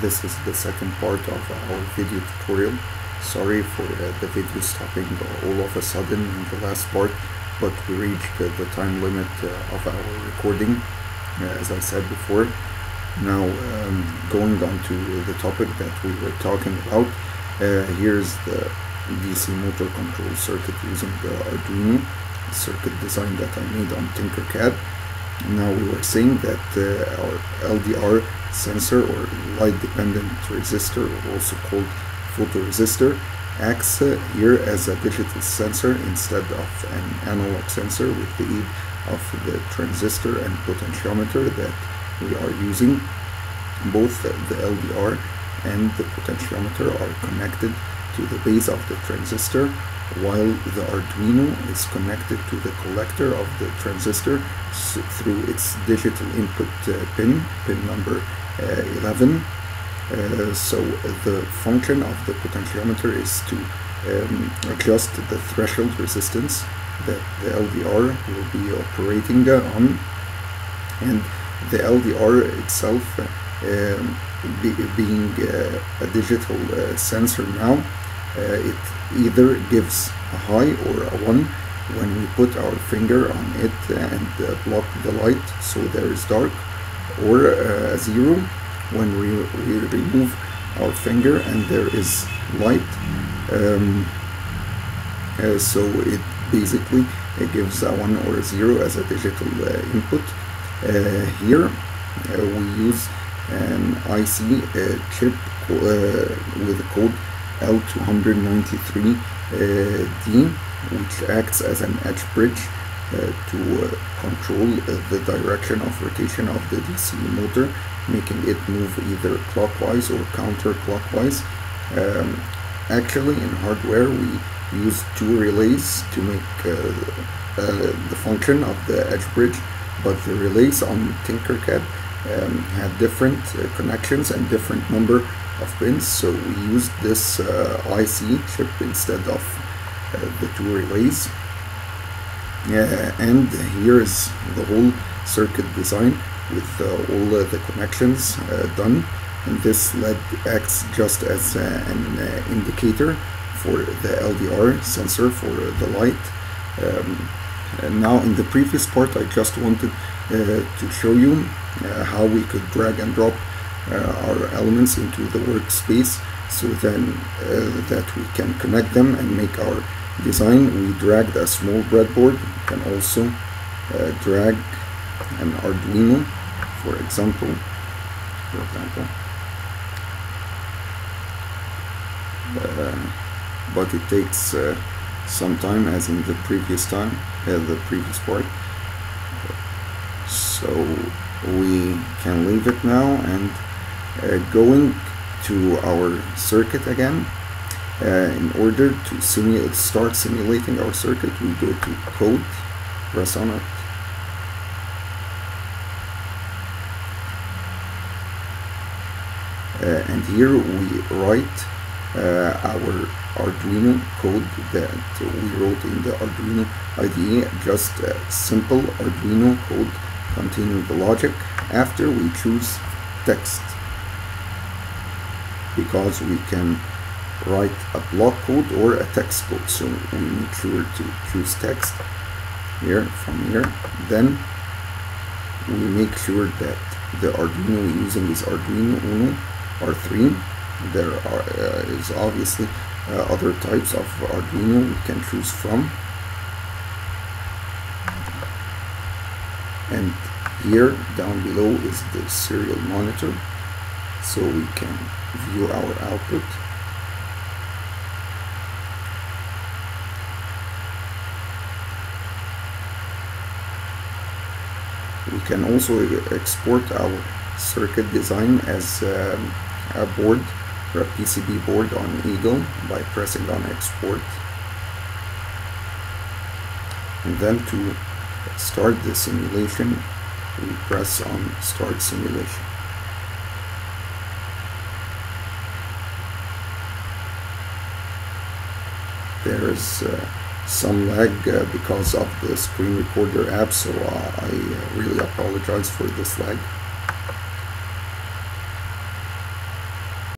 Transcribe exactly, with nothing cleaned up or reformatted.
This is the second part of our video tutorial. Sorry for uh, the video stopping all of a sudden in the last part, but we reached uh, the time limit uh, of our recording, uh, as I said before. Now, um, going on to the topic that we were talking about, uh, here's the D C motor control circuit using the Arduino circuit design that I made on Tinkercad. Now, we were saying that uh, our L D R sensor, or light dependent resistor, also called photoresistor, acts uh, here as a digital sensor instead of an analog sensor with the aid of the transistor and potentiometer that we are using. Both the L D R and the potentiometer are connected to the base of the transistor, while the Arduino is connected to the collector of the transistor through its digital input uh, pin, pin number uh, eleven. Uh, so the function of the potentiometer is to um, adjust the threshold resistance that the L D R will be operating uh, on, and the L D R itself, um, be, being uh, a digital uh, sensor now, uh, it either gives a high or a one when we put our finger on it and uh, block the light, so there is dark, or uh, a zero when we, we remove our finger and there is light. Um, uh, so it basically it gives a one or a zero as a digital uh, input. Uh, here uh, we use an I C uh, chip uh, with the code L two ninety-three D, which acts as an H-bridge uh, to uh, control uh, the direction of rotation of the D C motor, making it move either clockwise or counterclockwise. Um, actually, in hardware, we use two relays to make uh, uh, the function of the H-bridge, but the relays on Tinkercad um, had different uh, connections and different number of pins, so we used this uh, I C chip instead of uh, the two relays. Uh, and here is the whole circuit design with uh, all uh, the connections uh, done, and this L E D acts just as uh, an uh, indicator for the L D R sensor for the light. Um, And now, in the previous part, I just wanted uh, to show you uh, how we could drag and drop uh, our elements into the workspace, so then uh, that we can connect them and make our design. We dragged a small breadboard. You can also uh, drag an Arduino, for example. For example. Uh, but it takes uh, some time, as in the previous time. Uh, the previous part, so we can leave it now, and uh, going to our circuit again. Uh, in order to simulate, start simulating our circuit, we go to code, press on it, uh, and here we write uh, our Arduino code that we wrote in the Arduino I D E, just a simple Arduino code containing the logic. After, we choose text, because we can write a block code or a text code, so we make sure to choose text here, from here. Then we make sure that the Arduino we're using is Arduino Uno R three. There are, uh, is obviously Uh, other types of Arduino we can choose from, and here down below is the serial monitor, so we can view our output. We can also export our circuit design as um, a board, a P C B board on Eagle, by pressing on export. And then to start the simulation, we press on start simulation. There's uh, some lag uh, because of the screen recorder app, so uh, I uh, really apologize for this lag.